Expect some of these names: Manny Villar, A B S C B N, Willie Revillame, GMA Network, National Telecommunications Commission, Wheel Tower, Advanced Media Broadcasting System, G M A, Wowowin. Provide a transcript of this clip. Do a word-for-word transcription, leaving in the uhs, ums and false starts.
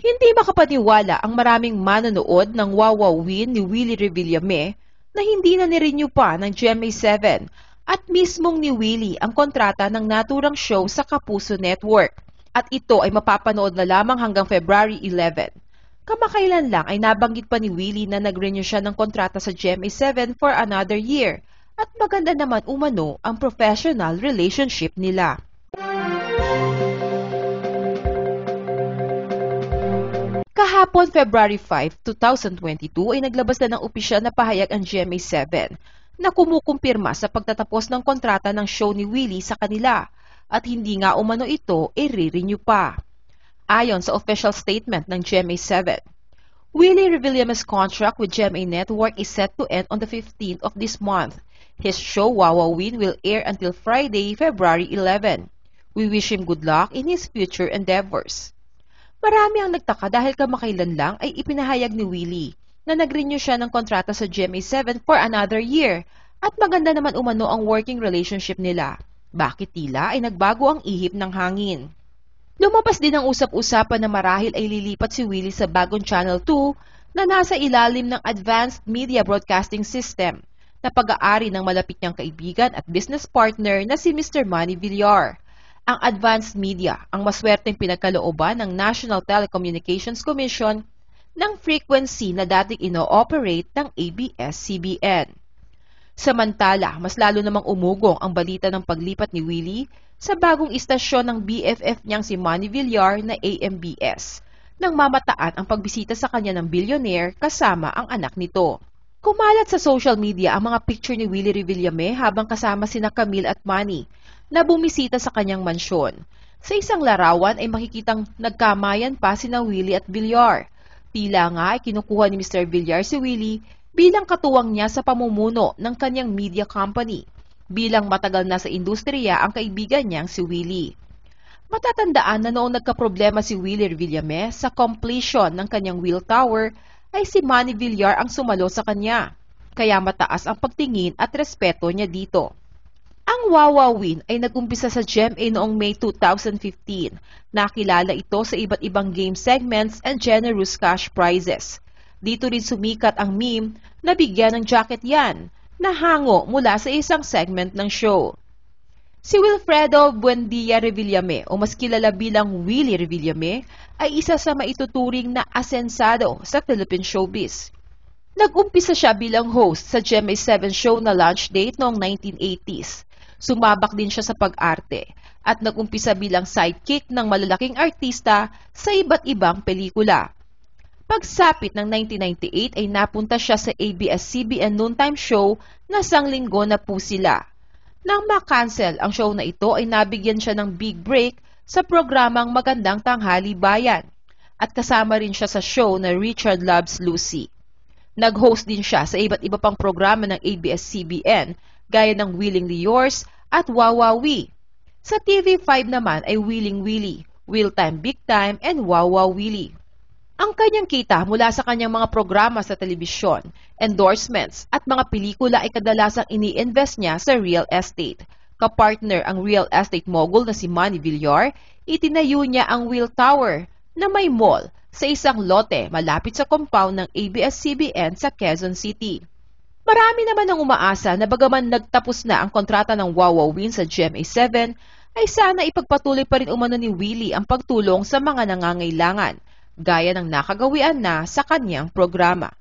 Hindi makapaniwala ang maraming manonood ng Wowowin ni Willie Revillame na hindi na nirenew pa ng G M A seven at mismong ni Willie ang kontrata ng naturang show sa Kapuso Network. At ito ay mapapanood na lamang hanggang February eleven. Kamakailan lang ay nabanggit pa ni Willie na nag-renew siya ng kontrata sa G M A seven for another year at maganda naman umano ang professional relationship nila. Kahapon February five, two thousand twenty-two ay naglabas na ng opisyal na pahayag ang G M A seven na kumukumpirma sa pagtatapos ng kontrata ng show ni Willie sa kanila at hindi nga umano ito i-renew pa. Ayon sa official statement ng G M A seven, Willie Revillame's contract with G M A Network is set to end on the fifteenth of this month. His show Wowowin will air until Friday, February eleven. We wish him good luck in his future endeavors. Marami ang nagtaka dahil kamakailan lang ay ipinahayag ni Willie na nag-renew siya ng kontrata sa G M A seven for another year at maganda naman umano ang working relationship nila. Bakit tila ay nagbago ang ihip ng hangin? Lumabas din ang usap-usapan na marahil ay lilipat si Willie sa bagong Channel two na nasa ilalim ng Advanced Media Broadcasting System na pag-aari ng malapit niyang kaibigan at business partner na si Mister Manny Villar. Ang Advanced Media ang maswerteng pinagkalooban ng National Telecommunications Commission ng frequency na dating ino-operate ng A B S C B N. Samantala, mas lalo namang umugong ang balita ng paglipat ni Willie sa bagong istasyon ng B F F niyang si Manny Villar na A M B S nang mamataan ang pagbisita sa kanya ng billionaire kasama ang anak nito. Kumalat sa social media ang mga picture ni Willie Revillame habang kasama sina Camille at Manny na bumisita sa kanyang mansyon. Sa isang larawan ay makikitang nagkamayan pa sina Willie at Villar. Tila nga ay kinukuha ni Mister Villar si Willie bilang katuwang niya sa pamumuno ng kanyang media company. Bilang matagal na sa industriya ang kaibigan niyang si Willie. Matatandaan na noong nagkaproblema si Willie Revillame sa completion ng kanyang Wheel Tower, ay si Manny Villar ang sumalo sa kanya, kaya mataas ang pagtingin at respeto niya dito. Ang Wowowin ay nagumpisa sa G M A noong May two thousand fifteen. Nakilala ito sa iba't ibang game segments and generous cash prizes. Dito rin sumikat ang meme na bigyan ng jacket yan, na hango mula sa isang segment ng show. Si Wilfredo Buendia Revillame o mas kilala bilang Willie Revillame ay isa sa maituturing na asensado sa Philippine showbiz. Nag-umpisa siya bilang host sa G M A seven show na launch date noong nineteen eighties. Sumabak din siya sa pag-arte at nag-umpisa bilang sidekick ng malalaking artista sa iba't ibang pelikula. Pagsapit ng nineteen ninety-eight ay napunta siya sa A B S C B N noontime show na sanglinggo na po sila. Nang makancel ang show na ito ay nabigyan siya ng big break sa programang Magandang Tanghali Bayan at kasama rin siya sa show na Richard Loves Lucy. Nag-host din siya sa iba't iba pang programa ng A B S C B N gaya ng Willingly Yours at Wowowi. Sa T V five naman ay Willing Willie, Wheel Time Big Time and Wowowillie. Ang kanyang kita mula sa kanyang mga programa sa telebisyon, endorsements at mga pelikula ay kadalasang ini-invest niya sa real estate. Kapartner ang real estate mogul na si Manny Villar, itinayo niya ang Wheel Tower na may mall sa isang lote malapit sa compound ng A B S C B N sa Quezon City. Marami naman ang umaasa na bagaman nagtapos na ang kontrata ng Wowowin sa G M A seven, ay sana ipagpatuloy pa rin umano ni Willie ang pagtulong sa mga nangangailangan, gaya ng nakagawian na sa kanyang programa.